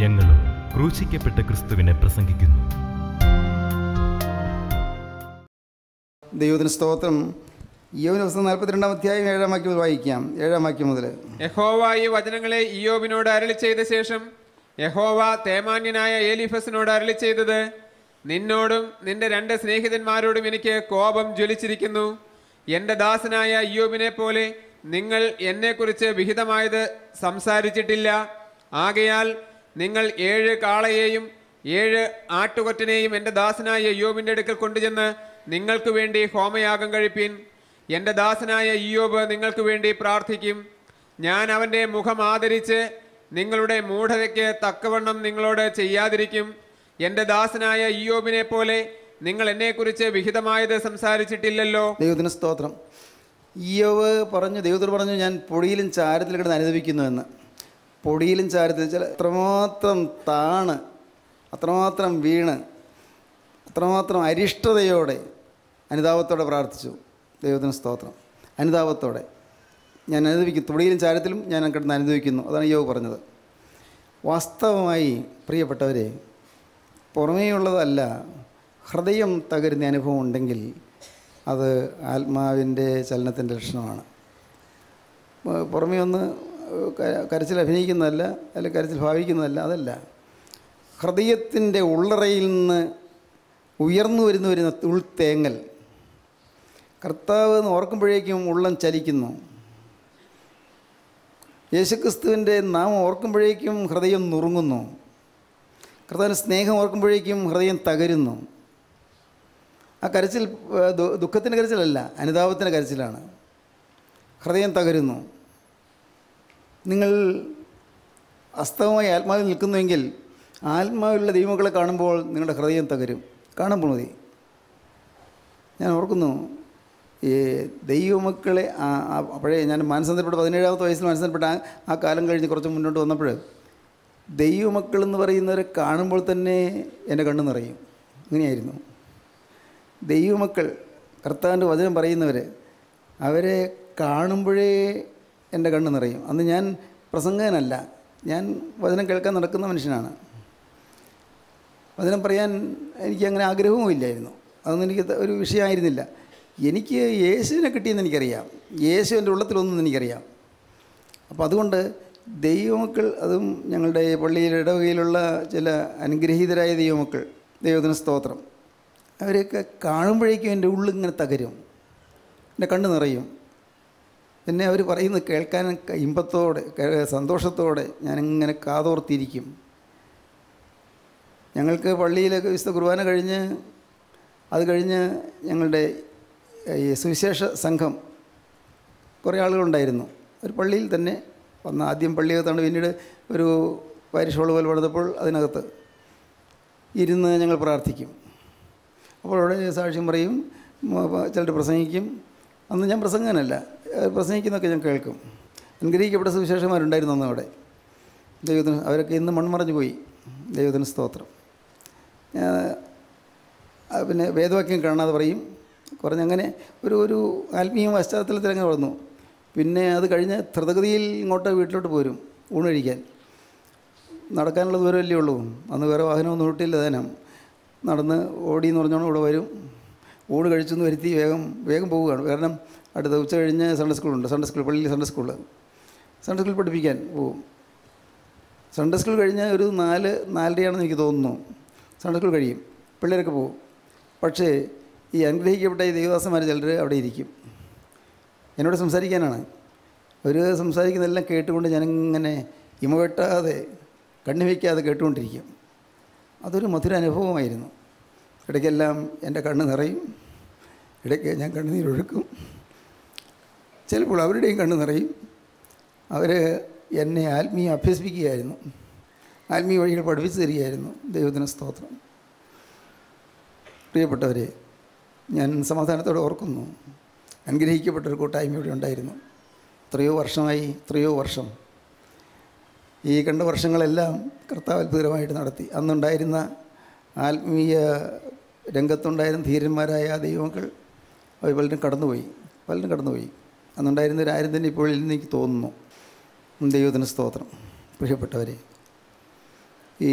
ഞങ്ങളും ക്രൂശിക്കപ്പെട്ട ക്രിസ്തുവിനെ പ്രസംഗിക്കുന്നു. ദൈവത്തിന് സ്തോത്രം. യോബിന്റെ പുസ്തകം 42-ാം അധ്യായം 7-ാം വാക്യം വായിക്കാം. 7-ാം വാക്യം മുതൽ യഹോവ ഈ വചനങ്ങളെ ഇയ്യോബിനോട് അരുളിച്ചെയ്ത ശേഷം യഹോവ തേമാന്യനായ എലീഫസിനോട് അരുളിച്ചെയ്തത്, നിന്നോടും നിന്റെ രണ്ട് സ്നേഹിതന്മാരോടും എനിക്ക് കോപം ജ്വലിച്ചിരിക്കുന്നു. എൻ്റെ ദാസനായ ഇയ്യോബിനെ പോലെ നിങ്ങൾ എന്നെക്കുറിച്ച് വിഹിതമായത് സംസാരിച്ചിട്ടില്ല. ആകയാൽ നിങ്ങൾ 7 കാളയെയും 7 ആട്ടുകൊറ്റനെയും എൻ്റെ ദാസനായ ഇയ്യോബിൻ്റെ അടുക്കൽ കൊണ്ടുചെന്ന് നിങ്ങൾക്ക് വേണ്ടി ഹോമയാഗം കഴിപ്പിൻ. എൻ്റെ ദാസനായ ഇയ്യോബ് നിങ്ങൾക്ക് വേണ്ടി പ്രാർത്ഥിക്കും. ഞാൻ അവൻ്റെ മുഖം ആദരിച്ച് നിങ്ങളുടെ മൂഢതയ്ക്ക് തക്കവണ്ണം നിങ്ങളോട് ചെയ്യാതിരിക്കും. എൻ്റെ ദാസനായ ഇയ്യോബിനെ പോലെ നിങ്ങൾ എന്നെക്കുറിച്ച് വിഹിതമായത് സംസാരിച്ചിട്ടില്ലല്ലോ. ദൈവത്തിന് സ്തോത്രം. ഇയ്യോബ് പറഞ്ഞു, ദൈവത്തോട് പറഞ്ഞു, ഞാൻ പൊടിയിലും ചാരത്തിലും കിടന്ന് അനുഭവിക്കുന്നു എന്ന്. പൊടിയിലും ചാരത്തിൽ വെച്ചാൽ അത്രമാത്രം താണ്, അത്രമാത്രം വീണ്, അത്രമാത്രം അരിഷ്ടതയോടെ അനുതാപത്തോടെ പ്രാർത്ഥിച്ചു. ദൈവത്തിന് സ്തോത്രം. അനുതാപത്തോടെ ഞാൻ അനുഭവിക്കുന്നു, തൊടിയിലും ചാരത്തിലും ഞാൻ കിടന്ന് അനുഭവിക്കുന്നു. അതാണ് യോബ് പറഞ്ഞത്. വാസ്തവമായി പ്രിയപ്പെട്ടവരെ, പുറമേയുള്ളതല്ല, ഹൃദയം തകരുന്ന അനുഭവം ഉണ്ടെങ്കിൽ അത് ആത്മാവിൻ്റെ ചലനത്തിൻ്റെ ലക്ഷണമാണ്. പുറമേ ഒന്ന് കരച്ചിൽ അഭിനയിക്കുന്നതല്ല, അല്ലെങ്കിൽ കരച്ചിൽ ഭാവിക്കുന്നതല്ല, അതല്ല. ഹൃദയത്തിൻ്റെ ഉള്ളറയിൽ നിന്ന് ഉയർന്നു വരുന്ന ഉൾത്തേങ്ങൽ. കർത്താവ് എന്ന് ഓർക്കുമ്പോഴേക്കും ഉള്ളം ചലിക്കുന്നു. യേശുക്രിസ്തുവിൻ്റെ നാമം ഓർക്കുമ്പോഴേക്കും ഹൃദയം നുറുങ്ങുന്നു. കർത്താവിൻ്റെ സ്നേഹം ഓർക്കുമ്പോഴേക്കും ഹൃദയം തകരുന്നു. ആ കരച്ചിൽ ദുഃഖത്തിൻ്റെ കരച്ചിലല്ല, അനുതാപത്തിൻ്റെ കരച്ചിലാണ്. ഹൃദയം തകരുന്നു. നിങ്ങൾ അസ്തവമായി ആത്മാവിൽ നിൽക്കുന്നുവെങ്കിൽ ആത്മാവിലുള്ള ദൈവങ്ങളെ കാണുമ്പോൾ നിങ്ങളുടെ ഹൃദയം തകരും. കാണുമ്പോൾ മതി. ഞാൻ ഓർക്കുന്നു, ഈ ദൈവമക്കളെ അപ്പോഴേ ഞാൻ മാനസാന്തരപ്പെട്ട് 17-ാമത്തെ വയസ്സിൽ മാനസാന്തരപ്പെട്ട ആ കാലം കഴിഞ്ഞ് കുറച്ച് മുന്നോട്ട് വന്നപ്പോൾ ദൈവമക്കളെന്ന് പറയുന്നവരെ കാണുമ്പോൾ തന്നെ എൻ്റെ കണ്ണ് നിറയും. അങ്ങനെയായിരുന്നു. ദൈവമക്കൾ, കർത്താവിൻ്റെ വചനം പറയുന്നവർ, അവരെ കാണുമ്പോഴേ എൻ്റെ കണ്ണ് നിറയും. അന്ന് ഞാൻ പ്രസംഗകനല്ല, ഞാൻ വചനം കേൾക്കാൻ നടക്കുന്ന മനുഷ്യനാണ്. വചനം പറയാൻ എനിക്ക് അങ്ങനെ ആഗ്രഹവും ഇല്ലായിരുന്നു. അതൊന്നും എനിക്ക് ഒരു വിഷയമായിരുന്നില്ല. എനിക്ക് യേശുവിനെ കിട്ടിയെന്ന് എനിക്കറിയാം. യേശു എൻ്റെ ഉള്ളത്തിലൊന്നും എനിക്കറിയാം. അപ്പോൾ അതുകൊണ്ട് ദൈവമക്കൾ, അതും ഞങ്ങളുടെ പള്ളിയിലെ ഇടവകയിലുള്ള ചില അനുഗ്രഹീതരായ ദൈവമക്കൾ, ദൈവത്തിന് സ്തോത്രം, അവരെയൊക്കെ കാണുമ്പോഴേക്കും എൻ്റെ ഉള്ളിങ്ങനെ തകരും, എൻ്റെ കണ്ണ് നിറയും. പിന്നെ അവർ പറയുന്നത് കേൾക്കാൻ ഇമ്പത്തോടെ, സന്തോഷത്തോടെ ഞാനിങ്ങനെ കാതോർത്തിരിക്കും. ഞങ്ങൾക്ക് പള്ളിയിലൊക്കെ വിശുദ്ധ കുർബാന കഴിഞ്ഞ്, അത് കഴിഞ്ഞ് ഞങ്ങളുടെ ഈ സുവിശേഷ സംഘം കുറേ ആളുകളുണ്ടായിരുന്നു. ഒരു പള്ളിയിൽ തന്നെ വന്ന, ആദ്യം പള്ളിയകത്താണ്, പിന്നീട് ഒരു പാരിഷ് ഹോൾ പോലെ പണിതപ്പോൾ അതിനകത്ത് ഇരുന്ന് ഞങ്ങൾ പ്രാർത്ഥിക്കും. അപ്പോൾ അവിടെ സാക്ഷ്യം പറയും, ചിലർ പ്രസംഗിക്കും. അന്ന് ഞാൻ പ്രസംഗനല്ല, പ്രസംഗിക്കുന്നൊക്കെ ഞാൻ കേൾക്കും. അനുഗ്രഹിക്കപ്പെട്ട സുവിശേഷന്മാരുണ്ടായിരുന്നു അന്ന് അവിടെ. ദൈവത്തിന് അവരൊക്കെ ഇന്ന് മൺമറഞ്ഞു പോയി. ദൈവത്തിന് സ്തോത്രം. പിന്നെ വേദവാക്യം കാണാതെ പറയും, കുറഞ്ഞങ്ങനെ ഒരു ഒരു ആത്മീയ പശ്ചാത്തലത്തിലങ്ങനെ വളർന്നു. പിന്നെ അത് കഴിഞ്ഞ് ധൃതഗതിയിൽ ഇങ്ങോട്ട് വീട്ടിലോട്ട് പോരും ഊണ് കഴിക്കാൻ. നടക്കാനുള്ള ദൂരമല്ലേ ഉള്ളൂ. അന്ന് വേറെ വാഹനമൊന്നും വിട്ടില്ല, തനം നടന്ന് ഓടി എന്ന് പറഞ്ഞോണം ഇവിടെ വരും. ഊണ് കഴിച്ചെന്ന് വരുത്തി വേഗം വേഗം പോവുകയാണ്. കാരണം അടുത്ത ഉച്ച കഴിഞ്ഞ് സൺഡേ സ്കൂളുണ്ട്. സൺഡേ സ്കൂൾ പള്ളിയിൽ സൺഡേ സ്കൂളിൽ പഠിപ്പിക്കാൻ പോവും. സൺഡേ സ്കൂൾ കഴിഞ്ഞ് ഒരു 4-4:30 എനിക്ക് തോന്നുന്നു സൺഡേ സ്കൂൾ കഴിയും. പിള്ളേരൊക്കെ പോവും. പക്ഷേ ഈ അനുഗ്രഹിക്കപ്പെട്ട ഈ ദൈവദാസന്മാർ ചിലർ അവിടെ ഇരിക്കും. എന്നോട് സംസാരിക്കാനാണ്. അവർ സംസാരിക്കുന്നതെല്ലാം കേട്ടുകൊണ്ട് ഞാനിങ്ങനെ ഇമവെട്ടാതെ കണ്ണു വയ്ക്കാതെ കേട്ടുകൊണ്ടിരിക്കും. അതൊരു മധുര അനുഭവമായിരുന്നു. ഇടയ്ക്കെല്ലാം എൻ്റെ കണ്ണ് നിറയും, ഇടയ്ക്ക് ഞാൻ കണ്ണുനീരൊഴുക്കും. ചിലപ്പോൾ അവരുടെയും കണ്ണ് നിറയും. അവർ എന്നെ ആത്മീയം അഭ്യസിപ്പിക്കുകയായിരുന്നു, ആത്മീയ വഴികൾ പഠിപ്പിച്ചു തരികയായിരുന്നു. ദൈവത്തിന് സ്തോത്രം. പ്രിയപ്പെട്ടവരെ, ഞാൻ സമാധാനത്തോടെ ഓർക്കുന്നു, അനുഗ്രഹിക്കപ്പെട്ടൊരു കൂട്ടായ്മ ഇവിടെ ഉണ്ടായിരുന്നു. എത്രയോ വർഷം ഈ കണ്ട വർഷങ്ങളെല്ലാം കർത്താവ് അത്ഭുതമായിട്ട് നടത്തി. അന്നുണ്ടായിരുന്ന ആത്മീയ രംഗത്തുണ്ടായിരുന്ന ധീരന്മാരായ ദൈവങ്ങൾ പലരും കടന്നുപോയി അന്നുണ്ടായിരുന്നവരാരും തന്നെ ഇപ്പോൾ ഇല്ലെന്ന് എനിക്ക് തോന്നുന്നു. ദൈവത്തിന് സ്തോത്രം. പ്രിയപ്പെട്ടവരെ, ഈ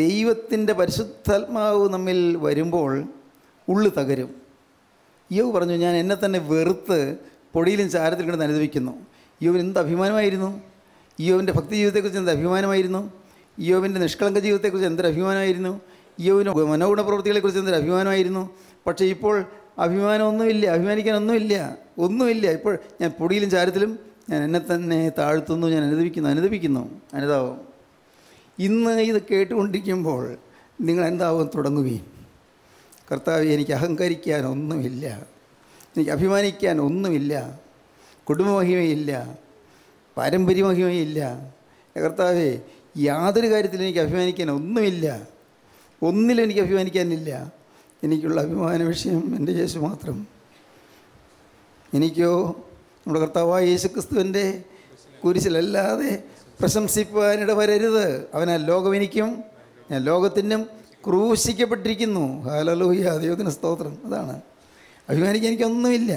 ദൈവത്തിൻ്റെ പരിശുദ്ധാത്മാവ് നമ്മിൽ വരുമ്പോൾ ഉള്ളു തകരും. യോവ് പറഞ്ഞു, ഞാൻ എന്നെ തന്നെ വെറുത്ത് പൊടിയിലും ചാരത്തിലും കിടന്ന് അനുഭവിക്കുന്നു. യോവിന് എന്ത് അഭിമാനമായിരുന്നു! യോവിൻ്റെ ഭക്തി ജീവിതത്തെക്കുറിച്ച് എന്ത് അഭിമാനമായിരുന്നു! യോവിൻ്റെ നിഷ്കളങ്ക ജീവിതത്തെക്കുറിച്ച് എന്തൊരു അഭിമാനമായിരുന്നു! യോവിന് മനോഗുണ പ്രവൃത്തികളെക്കുറിച്ച് എന്തൊരു അഭിമാനമായിരുന്നു! പക്ഷേ ഇപ്പോൾ അഭിമാനമൊന്നുമില്ല, അഭിമാനിക്കാനൊന്നുമില്ല, ഒന്നുമില്ല. ഇപ്പോൾ ഞാൻ പൊടിയിലും ചാരത്തിലും ഞാൻ എന്നെ തന്നെ താഴ്ത്തുന്നു, ഞാൻ അനുദപിക്കുന്നു. അനുതാപം. ഇന്ന് ഇത് കേട്ടുകൊണ്ടിരിക്കുമ്പോൾ നിങ്ങൾ അനുതാപം തുടങ്ങുകയും, കർത്താവേ, എനിക്ക് അഹങ്കരിക്കാനൊന്നുമില്ല, എനിക്ക് അഭിമാനിക്കാനൊന്നുമില്ല, കുടുംബമഹിമയില്ല, പാരമ്പര്യമഹിമയില്ല, കർത്താവേ, യാതൊരു കാര്യത്തിലും എനിക്ക് അഭിമാനിക്കാനൊന്നുമില്ല, ഒന്നിലും എനിക്ക് അഭിമാനിക്കാനില്ല, എനിക്കുള്ള അഭിമാന വിഷയം എൻ്റെ യേശു മാത്രം. എനിക്കോ നമ്മുടെ കർത്താവായ യേശു ക്രിസ്തുവിൻ്റെ കുരിശിലല്ലാതെ പ്രശംസിപ്പാനിട വരരുത്. അവനാ ലോകം എനിക്കും ഞാൻ ലോകത്തിനും ക്രൂശിക്കപ്പെട്ടിരിക്കുന്നു. ഹല്ലേലൂയ, ദൈവത്തിന് സ്തോത്രം. അതാണ് അഭിമാനിക്കാൻ എനിക്കൊന്നുമില്ല.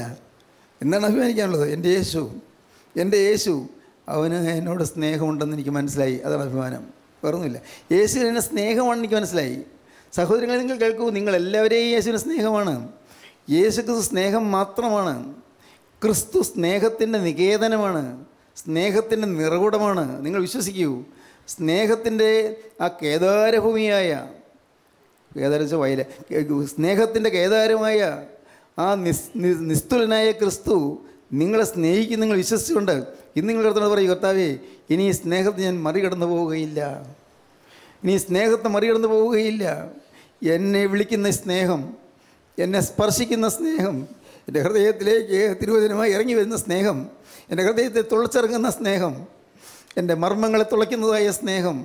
എന്താണ് അഭിമാനിക്കാനുള്ളത്? എൻ്റെ യേശു അവന് എന്നോട് സ്നേഹമുണ്ടെന്ന് എനിക്ക് മനസ്സിലായി. അതാണ് അഭിമാനം, വേറൊന്നുമില്ല. യേശുവിന് എന്നെ സ്നേഹമാണെന്ന് എനിക്ക് മനസ്സിലായി. സഹോദരങ്ങളെ, നിങ്ങൾ കേൾക്കൂ, നിങ്ങളെല്ലാവരെയും യേശുവിന് സ്നേഹമാണ്. യേശു ക്രിസ്തു സ്നേഹം മാത്രമാണ്. ക്രിസ്തു സ്നേഹത്തിൻ്റെ നികേതനമാണ്, സ്നേഹത്തിൻ്റെ നിറകുടമാണ്. നിങ്ങൾ വിശ്വസിക്കൂ, സ്നേഹത്തിൻ്റെ ആ കേദാരഭൂമിയായ, കേദാരം വയല, സ്നേഹത്തിൻ്റെ കേദാരമായ ആ നിസ്തുലനായ ക്രിസ്തു നിങ്ങളെ സ്നേഹിക്കും. നിങ്ങൾ വിശ്വസിച്ചുകൊണ്ട് ഇന്ന് നിങ്ങൾ കർത്താവിനോട് പറയും, കർത്താവേ, ഇനി ഈ സ്നേഹത്തെ ഞാൻ മറികടന്നു പോവുകയില്ല, ഇനി സ്നേഹത്തെ മറികടന്നു പോവുകയില്ല. എന്നെ വിളിക്കുന്ന സ്നേഹം, എന്നെ സ്പർശിക്കുന്ന സ്നേഹം, എൻ്റെ ഹൃദയത്തിലേക്ക് തിരുവചനമായി ഇറങ്ങി വരുന്ന സ്നേഹം, എൻ്റെ ഹൃദയത്തെ തുളച്ചിറങ്ങുന്ന സ്നേഹം, എൻ്റെ മർമ്മങ്ങളെ തുളയ്ക്കുന്നതായ സ്നേഹം,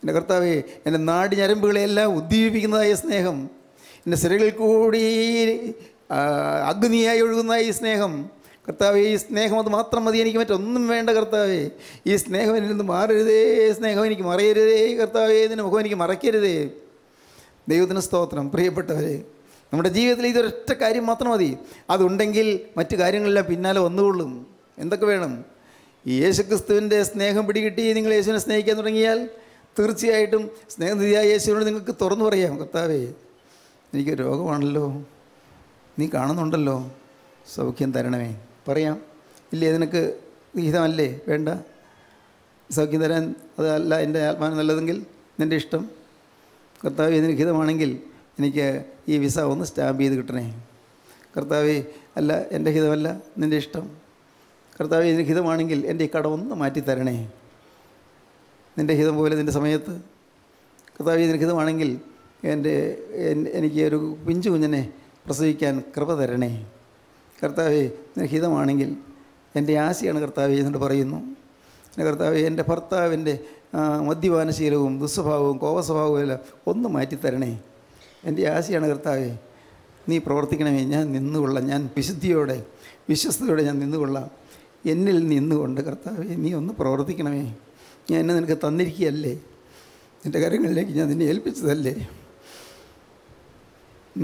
എൻ്റെ കർത്താവേ, എൻ്റെ നാടി ഞരമ്പുകളെല്ലാം ഉദ്ദീപിപ്പിക്കുന്നതായ സ്നേഹം, എൻ്റെ സിരകളിൽ കൂടി അഗ്നിയായി ഒഴുകുന്ന ഈ സ്നേഹം, കർത്താവേ, ഈ സ്നേഹം അത് മാത്രം മതി, എനിക്ക് മറ്റൊന്നും വേണ്ട. കർത്താവേ, ഈ സ്നേഹം എന്നിൽ നിന്ന് മാറരുതേ, സ്നേഹം എനിക്ക് മറയരുതേ, കർത്താവേ, ഇതിന് മുഖം എനിക്ക് മറയ്ക്കരുതേ. ദൈവത്തിന് സ്തോത്രം. പ്രിയപ്പെട്ടവരെ, നമ്മുടെ ജീവിതത്തിൽ ഇതൊരൊറ്റ കാര്യം മാത്രം മതി. അതുണ്ടെങ്കിൽ മറ്റു കാര്യങ്ങളെല്ലാം പിന്നാലെ വന്നുകൊള്ളും. എന്തൊക്കെ വേണം? ഈ യേശുക്രിസ്തുവിൻ്റെ സ്നേഹം പിടികിട്ടി നിങ്ങൾ യേശുവിനെ സ്നേഹിക്കാൻ തുടങ്ങിയാൽ തീർച്ചയായിട്ടും സ്നേഹനിധിയായ യേശുവിനോട് നിങ്ങൾക്ക് തുറന്നു പറയാം, കർത്താവേ, എനിക്ക് രോഗമാണല്ലോ, നീ കാണുന്നുണ്ടല്ലോ, സൗഖ്യം തരണമേ. പറയാം, ഇല്ലേ? നിനക്ക് വിഹിതമല്ലേ വേണ്ട സൗഖ്യം തരാൻ? അതല്ല എൻ്റെ ആത്മാവ് നല്ലതെങ്കിൽ നിൻ്റെ ഇഷ്ടം, കർത്താവേ, ഇതിന് ഹിതമാണെങ്കിൽ എനിക്ക് ഈ വിസ ഒന്ന് സ്റ്റാമ്പ് ചെയ്ത് കിട്ടണേ, കർത്താവേ. അല്ല, എൻ്റെ ഹിതമല്ല, നിൻ്റെ ഇഷ്ടം, കർത്താവേ, ഇതിന് ഹിതമാണെങ്കിൽ എൻ്റെ ഈ കടമൊന്ന് മാറ്റിത്തരണേ, നിൻ്റെ ഹിതം പോലെ നിൻ്റെ സമയത്ത്, കർത്താവേ, ഇതിന് ഹിതമാണെങ്കിൽ എനിക്ക് ഒരു പിഞ്ചു കുഞ്ഞിനെ പ്രസവിക്കാൻ കൃപ തരണേ, കർത്താവേ, നിൻ്റെ ഹിതമാണെങ്കിൽ എൻ്റെ ആശയാണ്, കർത്താവേ, എന്നിട്ട് പറയുന്നു. കർത്താവേ, എൻ്റെ ഭർത്താവിൻ്റെ മദ്യപാനശീലവും ദുസ്വഭാവവും കോപസ്വഭാവവും എല്ലാം ഒന്ന് മാറ്റിത്തരണേ, എൻ്റെ ആശയാണ്, കർത്താവേ, നീ പ്രവർത്തിക്കണമേ, ഞാൻ നിന്നുകൊള്ളാം, ഞാൻ വിശുദ്ധിയോടെ വിശ്വസ്തയോടെ ഞാൻ നിന്നുകൊള്ളാം, എന്നിൽ നിന്നുകൊണ്ട് കർത്താവേ, നീ ഒന്ന് പ്രവർത്തിക്കണമേ, ഞാൻ എന്നെ നിനക്ക് തന്നിരിക്കുകയല്ലേ, നിൻ്റെ കാര്യങ്ങളിലേക്ക് ഞാൻ നിന്നെ ഏൽപ്പിച്ചതല്ലേ,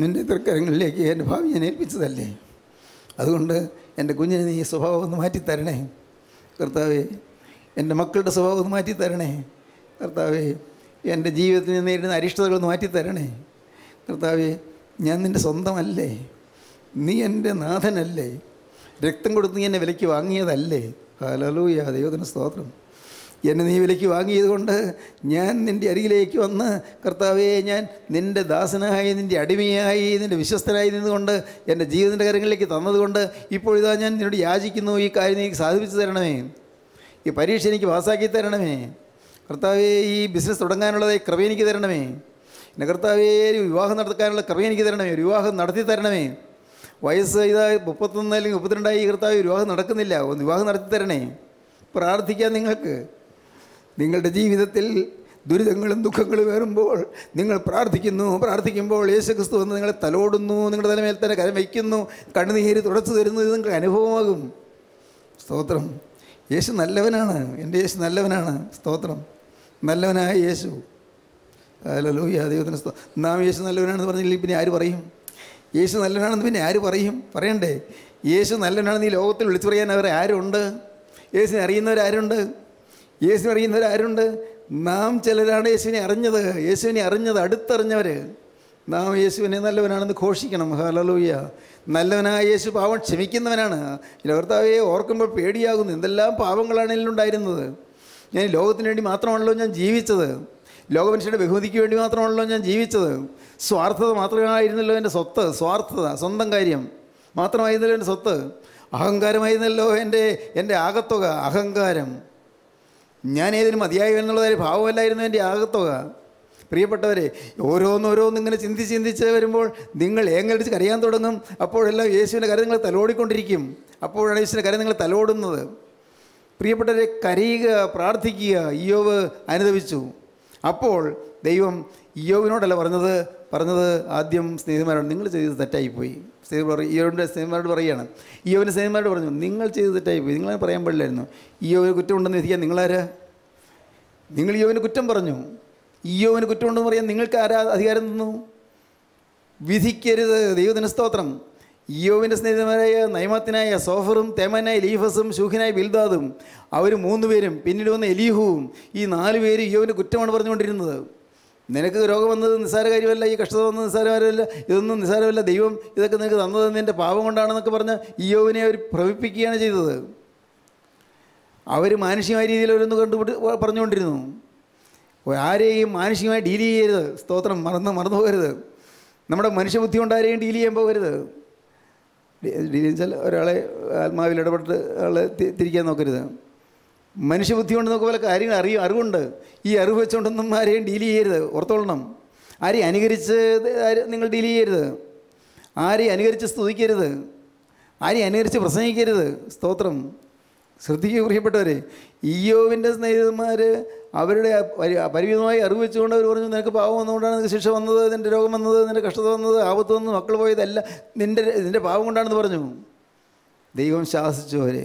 നിൻ്റെ തൃക്കരങ്ങളിലേക്ക് എൻ്റെ ഭാവി ഞാൻ ഏൽപ്പിച്ചതല്ലേ, അതുകൊണ്ട് എൻ്റെ കുഞ്ഞിനെ നീ സ്വഭാവം ഒന്ന് മാറ്റിത്തരണേ, കർത്താവേ, എൻ്റെ മക്കളുടെ സ്വഭാവം ഒന്ന് മാറ്റിത്തരണേ, കർത്താവേ, എൻ്റെ ജീവിതത്തിന് നേരിടുന്ന അരിഷ്ടതകളൊന്ന് മാറ്റിത്തരണേ, കർത്താവേ, ഞാൻ നിൻ്റെ സ്വന്തമല്ലേ, നീ എൻ്റെ നാഥനല്ലേ, രക്തം കൊടുത്ത് നീ എന്നെ വിലയ്ക്ക് വാങ്ങിയതല്ലേ. ഹല്ലേലൂയ, ദൈവത്തിന് സ്തോത്രം. എന്നെ നീ വിലയ്ക്ക് വാങ്ങിയത് കൊണ്ട് ഞാൻ നിൻ്റെ അരികിലേക്ക് വന്ന്, കർത്താവേ, ഞാൻ നിൻ്റെ ദാസനായി, നിൻ്റെ അടിമയായി, നിൻ്റെ വിശ്വസ്തനായി നിന്നുകൊണ്ട് എൻ്റെ ജീവിതത്തിൻ്റെ കാര്യങ്ങളിലേക്ക് തന്നതുകൊണ്ട് ഇപ്പോഴിതാ ഞാൻ നിന്നോട് യാചിക്കുന്നു, ഈ കാര്യം എനിക്ക് സാധിപ്പിച്ചു തരണമേ, ഈ പരീക്ഷ എനിക്ക് പാസ്സാക്കി തരണമേ, കർത്താവേ, ഈ ബിസിനസ് തുടങ്ങാനുള്ളതായി കൃപ എനിക്ക് തരണമേ, എൻ്റെ കർത്താവേ, ഒരു വിവാഹം നടത്താനുള്ള കൃപ എനിക്ക് തരണമേ, ഒരു വിവാഹം നടത്തി തരണമേ, വയസ്സ് ഇതാ 31 അല്ലെങ്കിൽ 32 ഈ കർത്താവ് വിവാഹം നടക്കുന്നില്ല, ഒന്ന് വിവാഹം നടത്തി തരണേ. പ്രാർത്ഥിക്കാൻ നിങ്ങൾക്ക് നിങ്ങളുടെ ജീവിതത്തിൽ ദുരിതങ്ങളും ദുഃഖങ്ങളും വരുമ്പോൾ നിങ്ങൾ പ്രാർത്ഥിക്കുമ്പോൾ യേശുക്രിസ്തു വന്ന് നിങ്ങളെ തലോടുന്നു, നിങ്ങളുടെ തലമേൽ തന്നെ കരം വയ്ക്കുന്നു, കണ്ണുനീര് തുടച്ചു തരുന്നത് നിങ്ങൾക്ക് അനുഭവമാകും. സ്തോത്രം. യേശു നല്ലവനാണ്, എൻ്റെ യേശു നല്ലവനാണ്. സ്തോത്രം. നല്ലവനായ യേശു. ഹല്ലേലൂയ ദൈവത്തിന് സ്തോത്രം. നാം യേശു നല്ലവനാണെന്ന് പറഞ്ഞില്ലെങ്കിൽ പിന്നെ ആര് പറയും? യേശു നല്ലവനാണെന്ന് പിന്നെ ആര് പറയും? പറയണ്ടേ? യേശു നല്ലവനാണെന്ന് ഈ ലോകത്തിൽ വിളിച്ചു പറയാൻ അവർ ആരുണ്ട്? യേശുവിനെ അറിയുന്നവരാരുണ്ട്? യേശുവിനെ അറിയുന്നവരാരുണ്ട്? നാം ചിലരാണ് യേശുവിനെ അറിഞ്ഞത്. യേശുവിനെ അറിഞ്ഞത് അടുത്തറിഞ്ഞവർ. നാം യേശുവിനെ നല്ലവനാണെന്ന് ഘോഷിക്കണം. ഹല്ലേലൂയ. നല്ലവനായ യേശു പാവം ക്ഷമിക്കുന്നവനാണ്. കർത്താവേ, ഓർക്കുമ്പോൾ പേടിയാകുന്നു. എന്തെല്ലാം പാവങ്ങളാണ് ഇതിലുണ്ടായിരുന്നത്. ഞാൻ ലോകത്തിന് വേണ്ടി മാത്രമാണല്ലോ ഞാൻ ജീവിച്ചത്. ലോകമനുഷ്യരുടെ ബഹുമതിക്ക് വേണ്ടി മാത്രമാണല്ലോ ഞാൻ ജീവിച്ചത്. സ്വാർത്ഥത മാത്രമായിരുന്നല്ലോ എൻ്റെ സ്വത്ത്. സ്വാർത്ഥത, സ്വന്തം കാര്യം മാത്രമായിരുന്നല്ലോ എൻ്റെ സ്വത്ത്. അഹങ്കാരമായിരുന്നല്ലോ എൻ്റെ ആകത്തുക. അഹങ്കാരം, ഞാൻ ഏതിനും മതിയായ എന്നുള്ളതായ ഭാവമല്ലായിരുന്നു എൻ്റെ ആകത്തുക. പ്രിയപ്പെട്ടവരെ, ഓരോന്നോരോന്ന് ഇങ്ങനെ ചിന്തിച്ച് ചിന്തിച്ച് വരുമ്പോൾ നിങ്ങൾ ഏങ്ങലടിച്ച് കരയാൻ തുടങ്ങും. അപ്പോഴെല്ലാം യേശുവിൻ്റെ കരം നിങ്ങൾ തലോടിക്കൊണ്ടിരിക്കും. അപ്പോഴാണ് യേശുവിൻ്റെ കരം നിങ്ങൾ തലോടുന്നത്. പ്രിയപ്പെട്ടവരെ, കരയുക, പ്രാർത്ഥിക്കുക. ഇയ്യോവ് അനുദപിച്ചു. അപ്പോൾ ദൈവം ഇയ്യോവിനോടല്ല പറഞ്ഞത് ആദ്യം സ്നേഹിതന്മാരോട്, നിങ്ങൾ ചെയ്തത് തെറ്റായിപ്പോയി. ഇയ്യോവിൻ്റെ സ്നേഹിതന്മാരോട് പറയുകയാണ്. ഇയ്യോവിൻ്റെ സ്നേഹിതന്മാരോട് പറഞ്ഞു, നിങ്ങൾ ചെയ്തത് തെറ്റായിപ്പോയി. നിങ്ങളെ പറയാൻ പാടില്ലായിരുന്നു. ഇയ്യോവിന് കുറ്റമുണ്ടെന്ന് വിധിക്കാൻ നിങ്ങളാരാ? നിങ്ങൾ ഇയ്യോവിന് കുറ്റം പറഞ്ഞു. ഇയ്യോവിന് കുറ്റമുണ്ടെന്ന് പറയാൻ നിങ്ങൾക്ക് ആരാ അധികാരം തന്നു? വിധിക്കരുത്. ദൈവത്തിന് സ്തോത്രം. ഇയ്യോവിൻ്റെ സ്നേഹിതന്മാരായ നൈമാത്തിനായ സോഫറും തേമാനായ എലീഫസും ശൂഹിനായ ബിൽദാദും അവർ മൂന്നുപേരും പിന്നീട് വന്ന എലീഹുവും ഈ നാലുപേരും ഇയ്യോവിൻ്റെ കുറ്റമാണ് പറഞ്ഞുകൊണ്ടിരുന്നത്. നിനക്ക് രോഗം വന്നത് നിസ്സാര കാര്യമല്ല, ഈ കഷ്ടത വന്നത് നിസ്സാരമല്ല, ഇതൊന്നും നിസ്സാരമല്ല, ദൈവം ഇതൊക്കെ നിനക്ക് തന്നത് നിൻ്റെ പാപം കൊണ്ടാണെന്നൊക്കെ പറഞ്ഞ് ഇയ്യോവിനെ അവർ ഭ്രമിപ്പിക്കുകയാണ് ചെയ്തത്. അവർ മാനുഷികമായ രീതിയിൽ അവരൊന്ന് പറഞ്ഞുകൊണ്ടിരുന്നു. ആരെയും മാനുഷികമായി ഡീൽ ചെയ്യരുത്. സ്തോത്രം. മറന്നു പോകരുത്. നമ്മുടെ മനുഷ്യബുദ്ധി കൊണ്ട് ആരെയും ഡീൽ ചെയ്യാൻ പോകരുത്. ഡീൽ വെച്ചാൽ ഒരാളെ ആത്മാവിൽ ഇടപെട്ട് ആളെ തിരിക്കാൻ നോക്കരുത്. മനുഷ്യബുദ്ധി കൊണ്ട് നോക്കുക പോലെ കാര്യങ്ങൾ അറിവുണ്ട്. ഈ അറിവ് വെച്ചുകൊണ്ടൊന്നും ആരെയും ഡീൽ ചെയ്യരുത്. ഓർത്തോളണം. ആരെയും അനുകരിച്ച് നിങ്ങൾ ഡീൽ ചെയ്യരുത്. ആരെയും അനുകരിച്ച് സ്തുതിക്കരുത്. ആരെയും അനുകരിച്ച് പ്രസംഗിക്കരുത്. സ്തോത്രം. ശ്രദ്ധിക്കുക പ്രിയപ്പെട്ടവരെ. ഇയ്യോവിൻ്റെ സ്നേഹിതന്മാർ അവരുടെ പരിമിതമായി അറിവ് വെച്ചുകൊണ്ട് അവർ പറഞ്ഞു, നിനക്ക് പാവം വന്നുകൊണ്ടാണ് നിനക്ക് ശിക്ഷ വന്നത്, നിൻ്റെ രോഗം വന്നത്, നിൻ്റെ കഷ്ടത വന്നത്, ആപത്ത് വന്ന് മക്കൾ പോയതല്ല, നിൻ്റെ പാവം കൊണ്ടാണെന്ന് പറഞ്ഞു. ദൈവം ശാസിച്ചു അവരെ.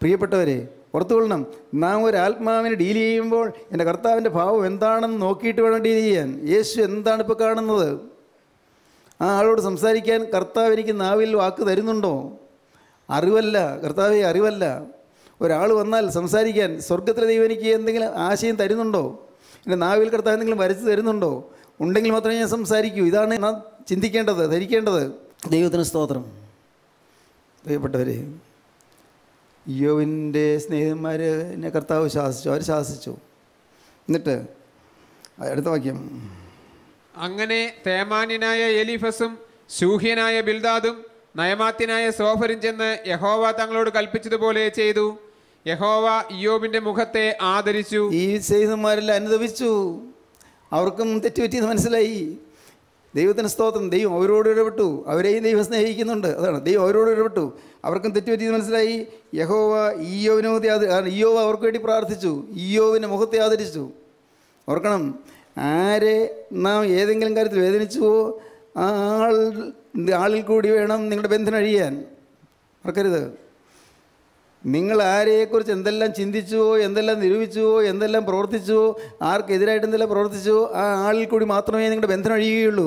പ്രിയപ്പെട്ടവരെ, ഓർത്തുകൊള്ളണം. നാം ഒരു ആത്മാവിനെ ഡീൽ ചെയ്യുമ്പോൾ എൻ്റെ കർത്താവിൻ്റെ ഭാവം എന്താണെന്ന് നോക്കിയിട്ട് വേണം ഡീൽ ചെയ്യാൻ. യേശു എന്താണ് ഇപ്പോൾ കാണുന്നത്? ആ ആളോട് സംസാരിക്കാൻ കർത്താവ് എനിക്ക് നാവിൽ വാക്ക് തരുന്നുണ്ടോ? അറിവല്ല കർത്താവെ, അറിവല്ല. ഒരാൾ വന്നാൽ സംസാരിക്കാൻ സ്വർഗത്തിലെ ദൈവം എനിക്ക് എന്തെങ്കിലും ആശയം തരുന്നുണ്ടോ? എൻ്റെ നാവിൽ കർത്താവ് എന്തെങ്കിലും വരച്ച് തരുന്നുണ്ടോ? ഉണ്ടെങ്കിൽ മാത്രമേ ഞാൻ സംസാരിക്കൂ. ഇതാണ് നാം ചിന്തിക്കേണ്ടത്, ധരിക്കേണ്ടത്. ദൈവത്തിന് സ്തോത്രം. പ്രിയപ്പെട്ടവർ, ഇയ്യോവിൻ്റെ സ്നേഹിതന്മാരെ കർത്താവ് ശാസിച്ചു. അവർ ശാസിച്ചു. എന്നിട്ട് അടുത്ത വാക്യം, അങ്ങനെ തേമാന്യനായ എലീഫസും ശൂഹ്യനായ ബിൽദാദും നയമാത്തിനായ സോഫരും ചെന്ന് യഹോവ തങ്ങളോട് കൽപ്പിച്ചതുപോലെ ചെയ്തു. യഹോവ ഇയ്യോബിന്റെ മുഖത്തെ ആദരിച്ചു. ഈ സ്നേഹിതന്മാരെല്ലാം അനുദപിച്ചു. അവർക്ക് തെറ്റുപറ്റിയെന്ന് മനസ്സിലായി. ദൈവത്തിന് സ്തോത്രം. ദൈവം അവരോട് ഇടപെട്ടു. അവരെയും ദൈവം സ്നേഹിക്കുന്നുണ്ട്. അതാണ്, ദൈവം അവരോട് ഇടപെട്ടു. അവർക്കും തെറ്റുപറ്റിയെന്ന് മനസ്സിലായി. യഹോവ ഇയ്യോവിന്റെ മുഖത്തെ ആദരിച്ചു. ഇയ്യോവ അവർക്ക് വേണ്ടി പ്രാർത്ഥിച്ചു. ഇയ്യോവിന്റെ മുഖത്തെ ആദരിച്ചു. ഓർക്കണം, ആരെ നാം ഏതെങ്കിലും കാര്യത്തിൽ വേദനിച്ചുവോ ആളിൽ കൂടി വേണം നിങ്ങളുടെ ബന്ധനം അഴിയാൻ. മറക്കരുത്. നിങ്ങൾ ആരെക്കുറിച്ച് എന്തെല്ലാം ചിന്തിച്ചുവോ, എന്തെല്ലാം നിരൂപിച്ചുവോ, എന്തെല്ലാം പ്രവർത്തിച്ചുവോ, ആർക്കെതിരായിട്ട് എന്തെല്ലാം പ്രവർത്തിച്ചുവോ, ആ ആളിൽ കൂടി മാത്രമേ നിങ്ങളുടെ ബന്ധനം അഴിയുകയുള്ളൂ.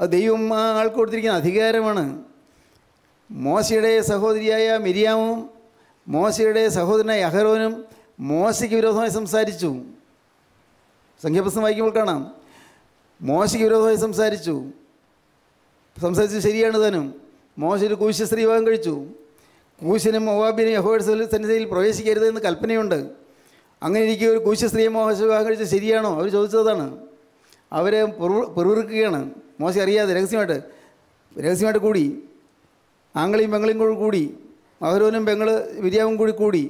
അത് ദൈവം ആ ആൾക്ക് കൊടുത്തിരിക്കുന്ന അധികാരമാണ്. മോശയുടെ സഹോദരിയായ മിരിയാമും മോശയുടെ സഹോദരനായ അഹരോനും മോശയ്ക്ക് വിരോധമായി സംസാരിച്ചു. സംഖ്യാപുസ്തകം വായിക്കുമ്പോൾ കാണാം, മോശയ്ക്ക് വിരോധമായി സംസാരിച്ചു. ശരിയാണ് താനും. മോശ ഒരു കൂശ്യ സ്ത്രീ വിവാഹം കഴിച്ചു. കൂശ്യനും മോവാബിനും യഹോവയുടെ സന്നിധിയിൽ പ്രവേശിക്കരുതെന്ന് കൽപ്പനയുണ്ട്. അങ്ങനെ ഇരിക്കും ഒരു കൂശ്യ സ്ത്രീയെ മോശ വിവാഹം കഴിച്ചത് ശരിയാണോ? അവർ ചോദിച്ചതാണ്. അവരെ പെറുവിറുക്കുകയാണ്. മോശ അറിയാതെ രഹസ്യമായിട്ട് കൂടി. ആംഗളിയും പെങ്ങളും കൂടി കൂടി. അഹരോനും പെങ്ങൾ വിരിയാവും കൂടി.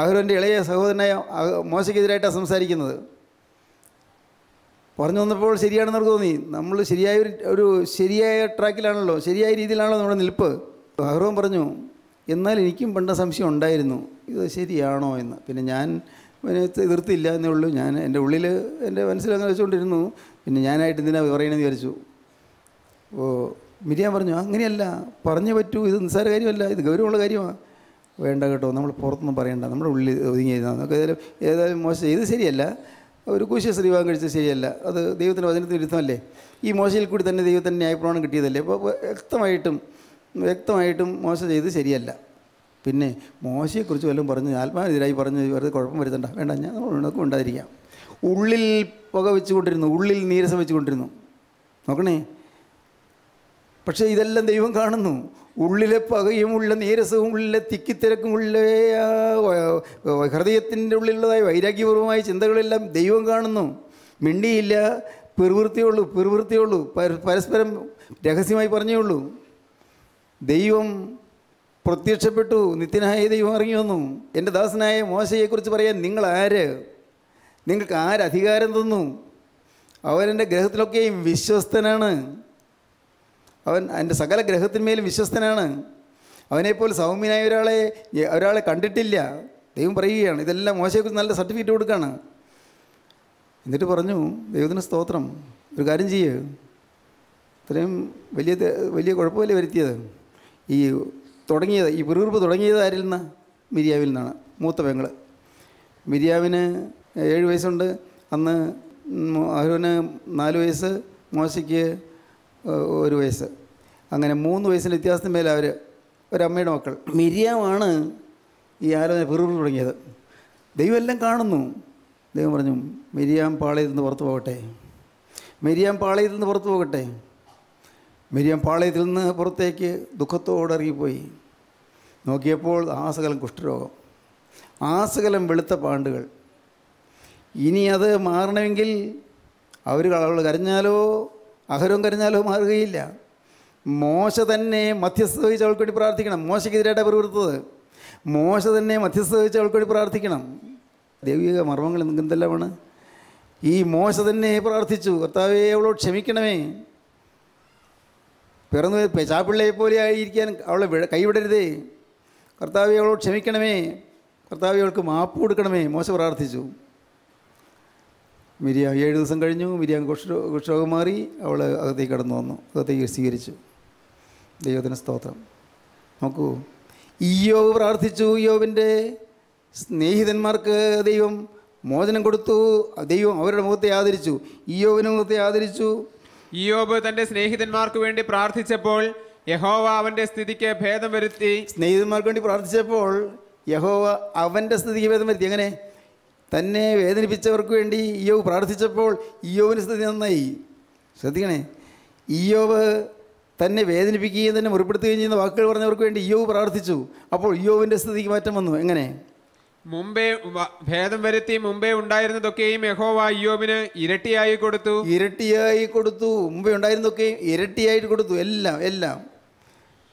അഹരോൻ്റെ ഇളയ സഹോദരനായ മോശയ്ക്കെതിരായിട്ടാണ് സംസാരിക്കുന്നത്. പറഞ്ഞു വന്നപ്പോൾ ശരിയാണെന്ന് അവർക്ക് തോന്നി. നമ്മൾ ശരിയായ ഒരു ശരിയായ ട്രാക്കിലാണല്ലോ, ശരിയായ രീതിയിലാണല്ലോ നമ്മുടെ നിൽപ്പ്. അഹ്റോൻ പറഞ്ഞു, എന്നാൽ എനിക്കും പണ്ട് സംശയം ഉണ്ടായിരുന്നു ഇത് ശരിയാണോ എന്ന്. പിന്നെ ഞാൻ എതിർത്തില്ല എന്നേ ഉള്ളൂ. ഞാൻ എൻ്റെ ഉള്ളിൽ എൻ്റെ മനസ്സിലങ്ങനെ വെച്ചുകൊണ്ടിരുന്നു. പിന്നെ ഞാനായിട്ട് ഇതിനാ പറയണമെന്ന് വിചാരിച്ചു. ഓ മിരിയാൻ പറഞ്ഞു, അങ്ങനെയല്ല പറഞ്ഞു പറ്റൂ, ഇത് നിസ്സാര കാര്യമല്ല, ഇത് ഗൗരവമുള്ള കാര്യമാണ്. വേണ്ട കേട്ടോ, നമ്മൾ പുറത്തൊന്നും പറയണ്ട, നമ്മുടെ ഉള്ളിൽ ഒതുങ്ങി. നമുക്ക് ഏതായാലും മോശം, ഇത് ശരിയല്ല, ഒരു കൂശ്യശ്രീവാദം കഴിച്ച ശരിയല്ല. അത് ദൈവത്തിൻ്റെ വചനത്തിന് വിരുദ്ധമല്ലേ? ഈ മോശയിൽ കൂടി തന്നെ ദൈവത്തിൻ്റെ ന്യായപ്രമാണം കിട്ടിയതല്ലേ? അപ്പോൾ വ്യക്തമായിട്ടും മോശ ചെയ്ത് ശരിയല്ല. പിന്നെ മോശയെക്കുറിച്ച് വല്ലതും പറഞ്ഞ് ആത്മാവിനെതിരായി പറഞ്ഞ് വെറുതെ കുഴപ്പം വരുത്തണ്ട, വേണ്ട, ഞാൻ നോക്കും ഉണ്ടായിരിക്കാം. ഉള്ളിൽ പുക വെച്ചുകൊണ്ടിരുന്നു, ഉള്ളിൽ നീരസം വെച്ചുകൊണ്ടിരുന്നു, നോക്കണേ. പക്ഷേ ഇതെല്ലാം ദൈവം കാണുന്നു. ഉള്ളിലെ പകയും ഉള്ള നീരസവും ഉള്ളിലെ തിക്കിത്തിരക്കും ഉള്ളിലെ ഹൃദയത്തിൻ്റെ ഉള്ളിലുള്ളതായ വൈരാഗ്യപൂർവമായ ചിന്തകളെല്ലാം ദൈവം കാണുന്നു. മിണ്ടിയില്ല, പെറുവൃത്തിയുള്ളൂ, പരസ്പരം രഹസ്യമായി പറഞ്ഞേ ഉള്ളൂ. ദൈവം പ്രത്യക്ഷപ്പെട്ടു, നിത്യനായ ദൈവം ഇറങ്ങി വന്നു. എൻ്റെ ദാസനായ മോശയെക്കുറിച്ച് പറയാൻ നിങ്ങൾ ആര്? നിങ്ങൾക്ക് ആരധികാരം തന്നു? അവരെൻ്റെ ഗ്രഹത്തിലൊക്കെയും വിശ്വസ്തനാണ്. അവൻ എൻ്റെ സകല ഗ്രഹത്തിന്മേലും വിശ്വസ്തനാണ്. അവനെപ്പോലെ സൗമ്യനായ ഒരാളെ കണ്ടിട്ടില്ല. ദൈവം പറയുകയാണ്. ഇതെല്ലാം മോശയെക്കുറിച്ച് നല്ല സർട്ടിഫിക്കറ്റ് കൊടുക്കുകയാണ്. എന്നിട്ട് പറഞ്ഞു, ദൈവത്തിന് സ്തോത്രം, ഒരു കാര്യം ചെയ്യ്, ഇത്രയും വലിയ വലിയ കുഴപ്പമല്ലേ വരുത്തിയത്? ഈ പിറുവിറുപ്പ് തുടങ്ങിയത് ആരിൽ നിന്നാണ്? മിര്യാവിൽ നിന്നാണ്. മൂത്ത പെങ്ങൾ മിര്യാവിന് 7 വയസ്സുണ്ട്. അന്ന് അഹരോന് 4 വയസ്സ്, മോശയ്ക്ക് 1 വയസ്സ്. അങ്ങനെ 3 വയസ്സിൻ്റെ വ്യത്യാസത്തിന് മേലെ അവർ ഒരമ്മയുടെ മക്കൾ. മിര്യാമാണ് ഈ ആലോചന പിറുവിറു തുടങ്ങിയത്. ദൈവം എല്ലാം കാണുന്നു. ദൈവം പറഞ്ഞു, മിര്യാം പാളയത്തിൽ നിന്ന് പുറത്തു പോകട്ടെ. മിര്യാം പാളയത്തിൽ നിന്ന് പുറത്തേക്ക് ദുഃഖത്തോടെ ഇറങ്ങിപ്പോയി. നോക്കിയപ്പോൾ ആസകലം കുഷ്ഠരോഗം, ആസകലം വെളുത്ത പാണ്ടുകൾ. ഇനി അത് മാറണമെങ്കിൽ അവൾ കരഞ്ഞാലോ അഹരോൻ കരഞ്ഞാലോ മാറുകയില്ല. മോശ തന്നെ മധ്യസ്ഥത വഹിച്ച് അവൾക്ക് വേണ്ടി പ്രാർത്ഥിക്കണം. മോശയ്ക്കെതിരായിട്ട് പിറുപിറുത്തത് മോശ തന്നെ മധ്യസ്ഥത വഹിച്ച് അവൾക്ക് വേണ്ടി പ്രാർത്ഥിക്കണം. ദൈവിക മർമ്മങ്ങൾ എന്തെല്ലാമാണ്! ഈ മോശ തന്നെ പ്രാർത്ഥിച്ചു, കർത്താവേ അവളോട് ക്ഷമിക്കണമേ, പിറന്നു ചാപ്പിള്ളയെ പോലെ ആയിരിക്കാൻ അവളെ കൈവിടരുതേ, കർത്താവെ അവളോട് ക്ഷമിക്കണമേ, കർത്താവെ അവൾക്ക് മാപ്പ് കൊടുക്കണമേ. മോശ പ്രാർത്ഥിച്ചു. മിര്യാം 7 ദിവസം കഴിഞ്ഞു. മിര്യാം കുഷ്ഠരോഗം മാറി. അവൾ അകത്തേക്ക് കടന്നു വന്നു, അകത്തേക്ക് സ്വീകരിച്ചു. ദൈവത്തിന് സ്തോത്രം. നോക്കൂ, ഇയ്യോബ് പ്രാർത്ഥിച്ചു. ഇയ്യോബിൻ്റെ സ്നേഹിതന്മാർക്ക് ദൈവം മോചനം കൊടുത്തു. ദൈവം അവരുടെ മുഖത്തെ ആദരിച്ചു, ഇയ്യോബിൻ്റെ മുഖത്തെ ആദരിച്ചു. ഇയ്യോബ് തന്റെ സ്നേഹിതന്മാർക്ക് വേണ്ടി പ്രാർത്ഥിച്ചപ്പോൾ യഹോവ അവന്റെ സ്ഥിതിക്ക് ഭേദം വരുത്തി. സ്നേഹിതന്മാർക്ക് വേണ്ടി പ്രാർത്ഥിച്ചപ്പോൾ യഹോവ അവന്റെ സ്ഥിതിക്ക് ഭേദം വരുത്തി. അങ്ങനെ തന്നെ വേദനിപ്പിച്ചവർക്ക് വേണ്ടി ഇയ്യോബ് പ്രാർത്ഥിച്ചപ്പോൾ ഇയ്യോബിന് സ്ഥിതി നന്നായി. ശ്രദ്ധിക്കണേ, ഇയ്യോബ് തന്നെ വേദനിപ്പിക്കുകയും തന്നെ മുറിപ്പെടുത്തുകയും ചെയ്യുന്ന വാക്കുകൾ പറഞ്ഞവർക്ക് വേണ്ടി ഇയ്യോബ് പ്രാർത്ഥിച്ചു. അപ്പോൾ ഇയ്യോബിന്റെ സ്ഥിതിക്ക് മാറ്റം വന്നു. എങ്ങനെ? മുമ്പേ ഭേദം വരുത്തി മുമ്പേ ഉണ്ടായിരുന്നതൊക്കെയും യഹോവ ഇയ്യോബിന് ഇരട്ടിയായി കൊടുത്തു. മുമ്പേ ഉണ്ടായിരുന്നതൊക്കെയും ഇരട്ടിയായിട്ട് കൊടുത്തു.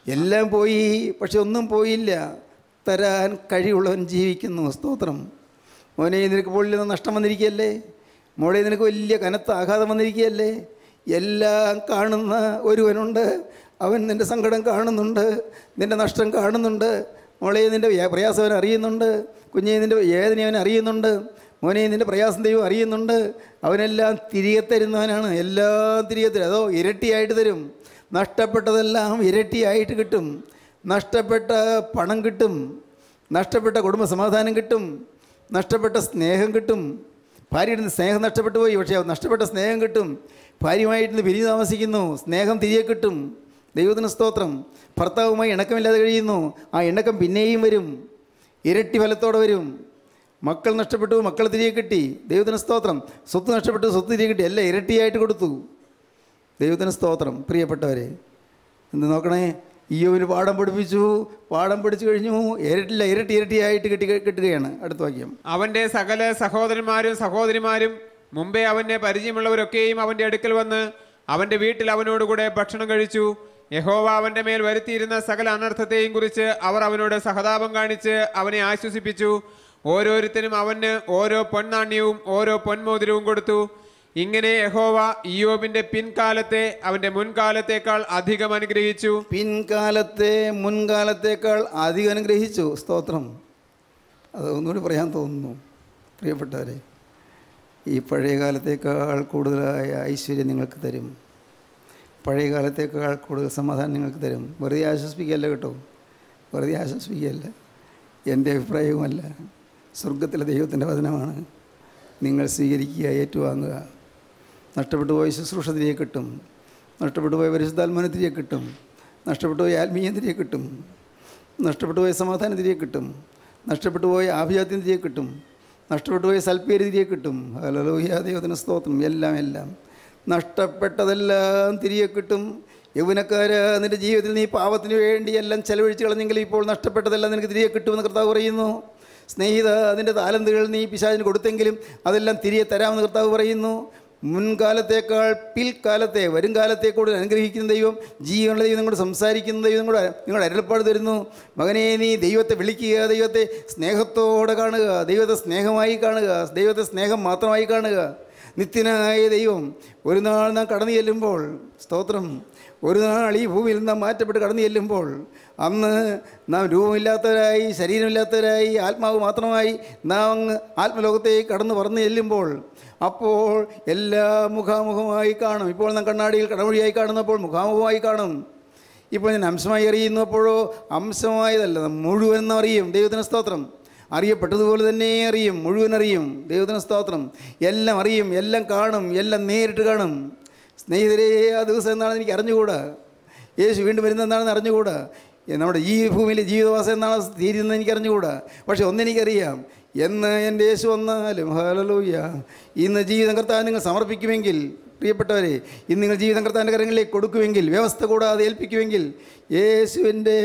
എല്ലാം പോയി, പക്ഷെ ഒന്നും പോയില്ല. തരാൻ കഴിവുള്ളവൻ ജീവിക്കുന്നു. സ്തോത്രം. മോനെ, നിനക്ക് പോളിൽ നിന്ന് നഷ്ടം വന്നിരിക്കുകയല്ലേ? മോളെ, നിനക്ക് വലിയ കനത്ത ആഘാതം വന്നിരിക്കുകയല്ലേ? എല്ലാം കാണുന്ന ഒരുവനുണ്ട്. അവൻ നിൻ്റെ സങ്കടം കാണുന്നുണ്ട്, നിൻ്റെ നഷ്ടം കാണുന്നുണ്ട്. മോളെ, നിൻ്റെ പ്രയാസം അവൻ അറിയുന്നുണ്ട്. കുഞ്ഞെ, നിൻ്റെ വേദന അവൻ അറിയുന്നുണ്ട്. മോനെ, നിൻ്റെ പ്രയാസം ദൈവം അറിയുന്നുണ്ട്. അവനെല്ലാം തിരികെ തരുന്നവനാണ്. എല്ലാം തിരികെ തരും. അതോ ഇരട്ടിയായിട്ട് തരും. നഷ്ടപ്പെട്ടതെല്ലാം ഇരട്ടിയായിട്ട് കിട്ടും. നഷ്ടപ്പെട്ട പണം കിട്ടും, നഷ്ടപ്പെട്ട കുടുംബ സമാധാനം കിട്ടും, നഷ്ടപ്പെട്ട സ്നേഹം കിട്ടും. ഭാര്യയുടെ സ്നേഹം നഷ്ടപ്പെട്ടു പോയി, പക്ഷേ നഷ്ടപ്പെട്ട സ്നേഹം കിട്ടും. ഭാര്യയുമായിട്ട് പിരിഞ്ഞു താമസിക്കുന്നു, സ്നേഹം തിരികെ കിട്ടും. ദൈവത്തിന് സ്തോത്രം. ഭർത്താവുമായി ഇണക്കമില്ലാതെ കഴിയുന്നു, ആ ഇണക്കം പിന്നെയും വരും, ഇരട്ടി ഫലത്തോടെ വരും. മക്കൾ നഷ്ടപ്പെട്ടു, മക്കൾ തിരികെ കിട്ടി. ദൈവത്തിന് സ്തോത്രം. സ്വത്ത് നഷ്ടപ്പെട്ടു, സ്വത്ത് തിരികെ കിട്ടി. എല്ലാം ഇരട്ടിയായിട്ട് കൊടുത്തു. ദൈവത്തിന് സ്തോത്രം. പ്രിയപ്പെട്ടവരെ, എന്ത് നോക്കണേ, ഇയ്യോബിന് പാഠം പഠിച്ചു കഴിഞ്ഞു. ഇരട്ടിയായിട്ട് കിട്ടുകയാണ്. അടുത്ത വാക്യം, അവൻ്റെ സകല സഹോദരിമാരും മുമ്പേ അവൻ്റെ പരിചയമുള്ളവരൊക്കെയും അവൻ്റെ അടുക്കൽ വന്ന് അവൻ്റെ വീട്ടിൽ അവനോടുകൂടെ ഭക്ഷണം കഴിച്ചു. യഹോവ അവന്റെ മേൽ വരുത്തിയിരുന്ന സകല അനർത്ഥത്തെയും കുറിച്ച് അവർ അവനോട് സഹതാപം കാണിച്ച് അവനെ ആശ്വസിപ്പിച്ചു. ഓരോരുത്തരും അവന് ഓരോ പൊൻനാണ്യവും ഓരോ പൊൻമോതിരവും കൊടുത്തു. ഇങ്ങനെ യഹോവ ഇയ്യോബിന്റെ പിൻകാലത്തെ അവന്റെ മുൻകാലത്തേക്കാൾ അധികം അനുഗ്രഹിച്ചു. പിൻകാലത്തെ മുൻകാലത്തേക്കാൾ അധികം അനുഗ്രഹിച്ചു. സ്തോത്രം. അത് ഒന്നുകൂടി പറയാൻ തോന്നുന്നു. പ്രിയപ്പെട്ടവരെ, ഈ പഴയകാലത്തേക്കാൾ കൂടുതലായ ഐശ്വര്യം നിങ്ങൾക്ക് തരും. പഴയകാലത്തേക്കാൾ കൂടുതൽ സമാധാനം നിങ്ങൾക്ക് തരും. വെറുതെ ആശ്വസിപ്പിക്കുകയല്ല കേട്ടോ, വെറുതെ ആശ്വസിപ്പിക്കുകയല്ല, എൻ്റെ അഭിപ്രായവുമല്ല, സ്വർഗത്തിലെ ദൈവത്തിൻ്റെ വചനമാണ്. നിങ്ങൾ സ്വീകരിക്കുക, ഏറ്റുവാങ്ങുക. നഷ്ടപ്പെട്ടു പോയ ശുശ്രൂഷ തിരികെ കിട്ടും, നഷ്ടപ്പെട്ടു പോയ പരിശുദ്ധാത്മാനെ തിരികെ കിട്ടും, നഷ്ടപ്പെട്ടു പോയ ആത്മീയം തിരികെ കിട്ടും, നഷ്ടപ്പെട്ടു പോയ സമാധാനം തിരികെ കിട്ടും, നഷ്ടപ്പെട്ടു പോയ ആഭിജാത്യം തിരികെ കിട്ടും, നഷ്ടപ്പെട്ടു പോയ സൽപ്പേര് തിരികെ കിട്ടും. ഹല്ലേലൂയ, ദൈവത്തിന് സ്തോത്രം. എല്ലാം എല്ലാം നഷ്ടപ്പെട്ടതെല്ലാം തിരികെ കിട്ടും. യൗവനക്കാര, നിൻ്റെ ജീവിതത്തിൽ നീ പാപത്തിന് വേണ്ടി എല്ലാം ചെലവഴിച്ച് കളഞ്ഞെങ്കിൽ ഇപ്പോൾ നഷ്ടപ്പെട്ടതെല്ലാം നിനക്ക് തിരികെ കിട്ടുമെന്ന് കർത്താവ് പറയുന്നു. സ്നേഹിത, അതിൻ്റെ താലന്തുകൾ നീ പിശാചിന് കൊടുത്തെങ്കിലും അതെല്ലാം തിരികെ തരാമെന്ന് കർത്താവ് പറയുന്നു. മുൻകാലത്തേക്കാൾ പിൽക്കാലത്തെ, വരുംകാലത്തെ കൂടുതൽ അനുഗ്രഹിക്കുന്ന ദൈവം, ജീവനുള്ള ദൈവം നിങ്ങളോട് സംസാരിക്കുന്ന ദൈവം കൂടെ നിങ്ങളുടെ അരുളപ്പാട് തരുന്നു. മകനെ, നീ ദൈവത്തെ വിളിക്കുക, ദൈവത്തെ സ്നേഹത്തോടെ കാണുക, ദൈവത്തെ സ്നേഹമായി കാണുക, ദൈവത്തെ സ്നേഹം മാത്രമായി കാണുക. നിത്യനായ ദൈവം, ഒരു നാൾ നാം കടന്നു ചെല്ലുമ്പോൾ, സ്തോത്രം, ഒരു നാൾ ഈ ഭൂമിയിൽ നാം മാറ്റപ്പെട്ട് കടന്നു ചെല്ലുമ്പോൾ, അന്ന് നാം രൂപമില്ലാത്തവരായി, ശരീരമില്ലാത്തവരായി, ആത്മാവ് മാത്രമായി നാം അങ്ങ് ആത്മലോകത്തേക്ക് കടന്നു പറന്നു ചെല്ലുമ്പോൾ, അപ്പോൾ എല്ലാം മുഖാമുഖമായി കാണും. ഇപ്പോൾ നാം കണ്ണാടിയിൽ കടമൊഴിയായി കാണുന്നപ്പോൾ മുഖാമുഖമായി കാണും. ഇപ്പോൾ ഞാൻ അംശമായി അറിയുന്നപ്പോഴോ അംശമായതല്ല, മുഴുവൻ അറിയും. ദൈവത്തിന് സ്തോത്രം. അറിയപ്പെട്ടതുപോലെ തന്നെ അറിയും, മുഴുവൻ അറിയും. ദൈവത്തിന് സ്തോത്രം. എല്ലാം അറിയും, എല്ലാം കാണും, എല്ലാം നേരിട്ട് കാണും. സ്നേഹിതരെ, ആ ദിവസം എന്നാണെന്ന് എനിക്ക് അറിഞ്ഞുകൂടാ, യേശു വീണ്ടും വരുന്നതെന്നാണെന്ന് അറിഞ്ഞുകൂടാ, നമ്മുടെ ഈ ഭൂമിയിലെ ജീവിതവാസം എന്നാണ് തീരുന്നത് എനിക്ക് അറിഞ്ഞുകൂടാ. പക്ഷെ ഒന്നെനിക്കറിയാം, എന്ന് എൻ്റെ യേശു വന്നാലും, ഹല്ലേലൂയ, ഇന്ന് ജീവിതം കർത്താവ് നിങ്ങൾ സമർപ്പിക്കുമെങ്കിൽ, പ്രിയപ്പെട്ടവരെ, ഇന്ന് നിങ്ങൾ ജീവിതം കർത്താവിൻ്റെ കരങ്ങളിലേക്ക് കൊടുക്കുമെങ്കിൽ, വ്യവസ്ഥ കൂടാതെ ഏൽപ്പിക്കുമെങ്കിൽ, യേശുവിൻ്റെ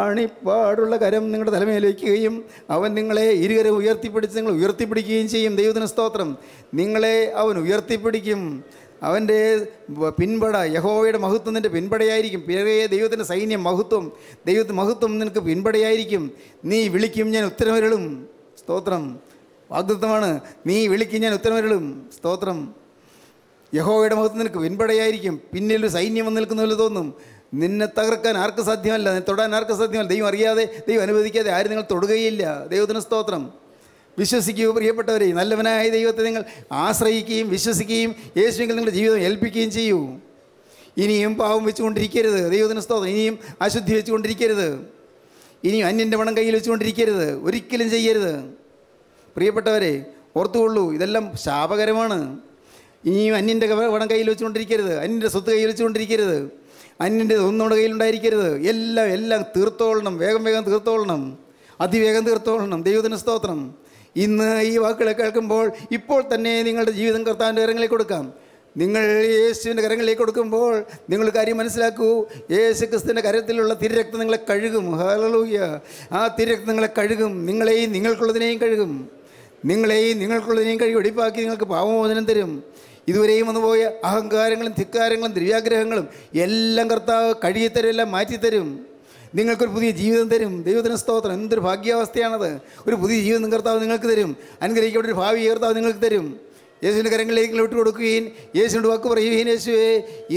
ആണിപ്പാടുള്ള കരം നിങ്ങളുടെ തലമേൽ വയ്ക്കുകയും അവൻ നിങ്ങളെ ഇരുകരം ഉയർത്തിപ്പിടിച്ച് നിങ്ങൾ ഉയർത്തിപ്പിടിക്കുകയും ചെയ്യും. ദൈവത്തിന് സ്തോത്രം. നിങ്ങളെ അവൻ ഉയർത്തിപ്പിടിക്കും. അവൻ്റെ പിൻപട, യഹോവയുടെ മഹത്വം നിൻ്റെ പിൻപടയായിരിക്കും. പിറകെ ദൈവത്തിൻ്റെ സൈന്യം, മഹത്വം, ദൈവത്തിൻ്റെ മഹത്വം നിനക്ക് പിൻപടയായിരിക്കും. നീ വിളിക്കും, ഞാൻ ഉത്തരമരുളും. സ്തോത്രം. വാഗ്ദത്തമാണ്. നീ വിളിക്കും, ഞാൻ ഉത്തരമരുളും. സ്തോത്രം. യഹോവയുടെ മഹത്വം നിനക്ക് പിൻപടയായിരിക്കും. പിന്നിലൊരു സൈന്യം വന്ന് നിൽക്കുന്ന പോലെ തോന്നും. നിന്നെ തകർക്കാൻ ആർക്ക് സാധ്യമല്ല, നിന്നെ തൊടാൻ ആർക്ക് സാധ്യമല്ല. ദൈവം അറിയാതെ, ദൈവം അനുവദിക്കാതെ ആരും നിങ്ങൾ തൊടുകയില്ല. ദൈവത്തിന് സ്തോത്രം. വിശ്വസിക്കുക പ്രിയപ്പെട്ടവരെ, നല്ലവനായ ദൈവത്തെ നിങ്ങൾ ആശ്രയിക്കുകയും വിശ്വസിക്കുകയും യേശുവിൽ നിങ്ങളുടെ ജീവിതം ഏൽപ്പിക്കുകയും ചെയ്യൂ. ഇനിയും പാവം വെച്ചുകൊണ്ടിരിക്കരുത്. ദൈവത്തിന് സ്തോത്രം. ഇനിയും അശുദ്ധി വെച്ചുകൊണ്ടിരിക്കരുത്. ഇനിയും അന്യൻ്റെ പണം കയ്യിൽ വെച്ചുകൊണ്ടിരിക്കരുത്. ഒരിക്കലും ചെയ്യരുത്. പ്രിയപ്പെട്ടവരെ, ഓർത്തുകൊള്ളൂ, ഇതെല്ലാം ശാപകരമാണ്. ഇനിയും അന്യൻ്റെ പണം കയ്യിൽ വെച്ചുകൊണ്ടിരിക്കരുത്. അന്യൻ്റെ സ്വത്ത് കയ്യിൽ വെച്ചുകൊണ്ടിരിക്കരുത്. അന്യൻ്റെ ഒന്നുകൂടെ കയ്യിലുണ്ടായിരിക്കരുത്. എല്ലാം എല്ലാം തീർത്തോളണം. വേഗം വേഗം തീർത്തോളണം. അതിവേഗം തീർത്തോളണം. ദൈവത്തിന് സ്തോത്രം. ഇന്ന് ഈ വാക്കുകളെ കേൾക്കുമ്പോൾ ഇപ്പോൾ തന്നെ നിങ്ങളുടെ ജീവിതം കർത്താവിൻ്റെ കരങ്ങളിലേക്ക് കൊടുക്കാം. നിങ്ങൾ യേശുവിൻ്റെ കരങ്ങളിലേക്ക് കൊടുക്കുമ്പോൾ നിങ്ങൾ കാര്യം മനസ്സിലാക്കൂ, യേശു ക്രിസ്തുവിൻ്റെ കരത്തിലുള്ള തിരുരക്തം നിങ്ങളെ കഴുകും. ഹല്ലേലൂയ. ആ തിരുരക്തം നിങ്ങളെ കഴുകും, നിങ്ങളെയും നിങ്ങൾക്കുള്ളതിനെയും കഴുകും, കഴുകി വെടിപ്പാക്കി നിങ്ങൾക്ക് പാപമോചനം തരും. ഇതുവരെയും വന്നുപോയ അഹങ്കാരങ്ങളും ധിക്കാരങ്ങളും ദ്രവ്യാഗ്രഹങ്ങളും എല്ലാം കർത്താവ് കഴുകിത്തരും, എല്ലാം മാറ്റിത്തരും. നിങ്ങൾക്കൊരു പുതിയ ജീവിതം തരും. ദൈവത്തിന് സ്തോത്രം. എന്തൊരു ഭാഗ്യാവസ്ഥയാണത്. ഒരു പുതിയ ജീവിതം കർത്താവ് നിങ്ങൾക്ക് തരും. അനുഗ്രഹിക്കപ്പെട്ട ഒരു ഭാവി കർത്താവ് നിങ്ങൾക്ക് തരും. യേശുവിൻ്റെ കരങ്ങളിലേക്ക് വിട്ടുകൊടുക്കുകയും യേശുവിൻ്റെ വാക്ക് പറയുകയും, യേശുവേ,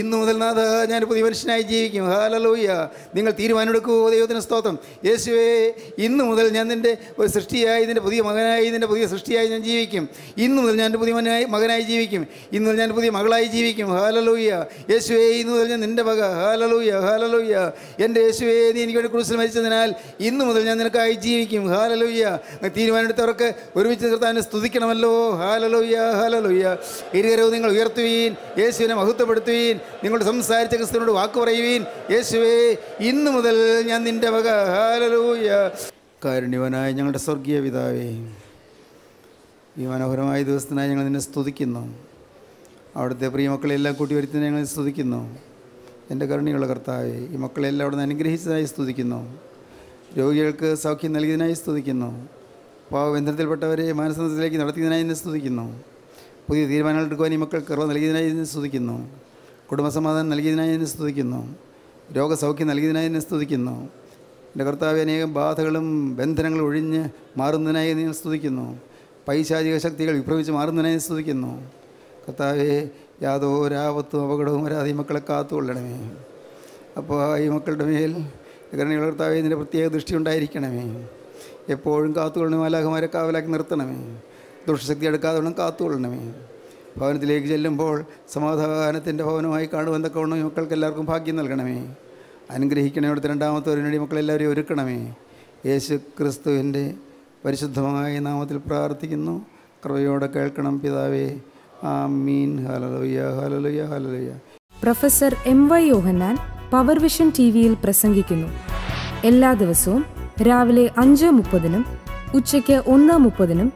ഇന്നു മുതൽ നാഥ ഞാൻ പുതിയ മനുഷ്യനായി ജീവിക്കും. ഹല്ലേലൂയ. നിങ്ങൾ തീരുമാനമെടുക്കൂ. ദൈവത്തിന് സ്തോത്രം. യേശുവേ, ഇന്നു മുതൽ ഞാൻ നിൻ്റെ ഒരു സൃഷ്ടിയായി, നിൻ്റെ പുതിയ മകനായി, നിൻ്റെ പുതിയ സൃഷ്ടിയായി ഞാൻ ജീവിക്കും. ഇന്നു മുതൽ ഞാൻ പുതിയ മകനായി ജീവിക്കും. ഇന്നു മുതൽ ഞാൻ പുതിയ മകളായി ജീവിക്കും. ഹല്ലേലൂയ. യേശുവേ, ഇന്നു മുതൽ ഞാൻ നിൻ്റെ മക. ഹല്ലേലൂയ, ഹല്ലേലൂയ. എൻ്റെ യേശുവേ, നീ എനിക്ക് വേണ്ടി ക്രൂസിൽ മരിച്ചതിനാൽ ഇന്നു മുതൽ ഞാൻ നിനക്കായി ജീവിക്കും. ഹല്ലേലൂയ. തീരുമാനമെടുത്തവർക്ക് ഒരുമിച്ച് കർത്താവിനെ സ്തുതിക്കണമല്ലോ. Hallelujah, hallelujah. ഇരുകരവും നിങ്ങൾ ഉയർത്തുവീൻ, യേശുവിനെ മഹത്വപ്പെടുത്തുവീൻ, നിങ്ങളുടെ സംസാരിച്ച ക്രിസ്തുവിനോട് വാക്ക് പറയുവീൻ. യേശുവേ, ഇന്നു മുതൽ ഞാൻ നിൻ്റെ വക. ഹല്ലേലൂയ. കാരുണ്യവനായ ഞങ്ങളുടെ സ്വർഗീയ പിതാവേ, ഈ മനോഹരമായ ദിവസത്തിനായി ഞങ്ങൾ നിന്നെ സ്തുതിക്കുന്നു. അവിടുത്തെ പ്രിയ മക്കളെല്ലാം കൂട്ടി വരുത്തുന്ന ഞങ്ങൾ സ്തുതിക്കുന്നു. എൻ്റെ കരുണയുള്ള കർത്താവേ, ഈ മക്കളെല്ലാം അവിടെ നിന്ന് അനുഗ്രഹിച്ചതായി സ്തുതിക്കുന്നു. രോഗികൾക്ക് സൗഖ്യം നൽകിയതിനായി സ്തുതിക്കുന്നു. പാവബന്ധനത്തിൽപ്പെട്ടവരെ മാനസത്തിലേക്ക് നടത്തിയതിനായി എന്നെ സ്തുതിക്കുന്നു. പുതിയ തീരുമാനങ്ങൾ എടുക്കുവാൻ ഈ മക്കൾക്ക് കൃപ നൽകിയതിനായി എന്നെ സ്തുതിക്കുന്നു. കുടുംബസമാധാനം നൽകിയതിനായി എന്നെ സ്തുതിക്കുന്നു. രോഗസൗഖ്യം നൽകിയതിനായി എന്നെ സ്തുതിക്കുന്നു. എൻ്റെ കർത്താവ്, അനേകം ബാധകളും ബന്ധനങ്ങളും ഒഴിഞ്ഞ് മാറുന്നതിനായി എന്നെ സ്തുതിക്കുന്നു. പൈശാചിക ശക്തികൾ വിഭ്രമിച്ച് മാറുന്നതിനായി എന്നെ സ്തുതിക്കുന്നു. കർത്താവെ, യാതൊരാപത്തും അപകടവും വരാതെ ഈ മക്കളെ കാത്തുകൊള്ളണമേ. അപ്പോൾ ഈ മക്കളുടെ മേൽ കരുണയുള്ള കർത്താവെ, ഇതിൻ്റെ പ്രത്യേക ദൃഷ്ടി ഉണ്ടായിരിക്കണമേ. എപ്പോഴും കാത്തുകൊള്ളണമേ. മാലാഖമാരെ കാവലാക്കി നിർത്തണമേ. ദുഷ്ടശക്തി എടുക്കാതെ കാത്തുകൊള്ളണമേ. ഭവനത്തിലേക്ക് ചെല്ലുമ്പോൾ സമാധാനത്തിൻ്റെ ഭവനമായി കാണുമെന്നൊക്കെ മക്കൾക്ക് എല്ലാവർക്കും ഭാഗ്യം നൽകണമേ. അനുഗ്രഹിക്കണമേ. അവിടുത്തെ രണ്ടാമത്തെ ഒരുനടി മക്കളെല്ലാവരെയും ഒരുക്കണമേ. യേശു ക്രിസ്തുവിൻ്റെ പരിശുദ്ധമായ നാമത്തിൽ പ്രാർത്ഥിക്കുന്നു. കൃപയോടെ കേൾക്കണം പിതാവേ. ആമീൻ. ഹല്ലേലൂയ ഹല്ലേലൂയ ഹല്ലേലൂയ. Professor M Y Yohannan power vision ടിവിയിൽ പ്രസംഗിക്കുന്നു. എല്ലാ ദിവസവും രാവിലെ 5:30-നും ഉച്ചയ്ക്ക് 1:30-നും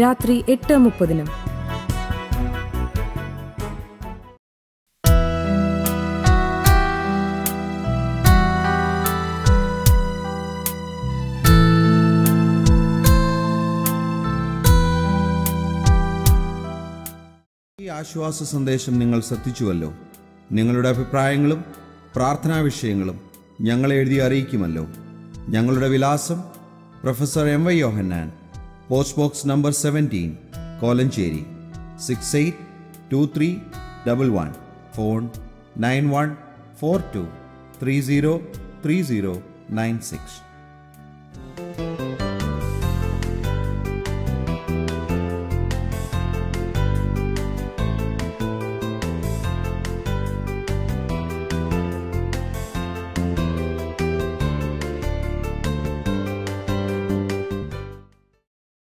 രാത്രി 8:30-നും. ഈ ആശ്വാസ സന്ദേശം നിങ്ങൾ ശ്രദ്ധിച്ചുവല്ലോ. നിങ്ങളുടെ അഭിപ്രായങ്ങളും പ്രാർത്ഥനാ വിഷയങ്ങളും ഞങ്ങളെ എഴുതി അറിയിക്കുമല്ലോ. ഞങ്ങളുടെ വിലാസം professor M Y Yohannan, post box number 17, Kolenchery 682311, phone 9142303096.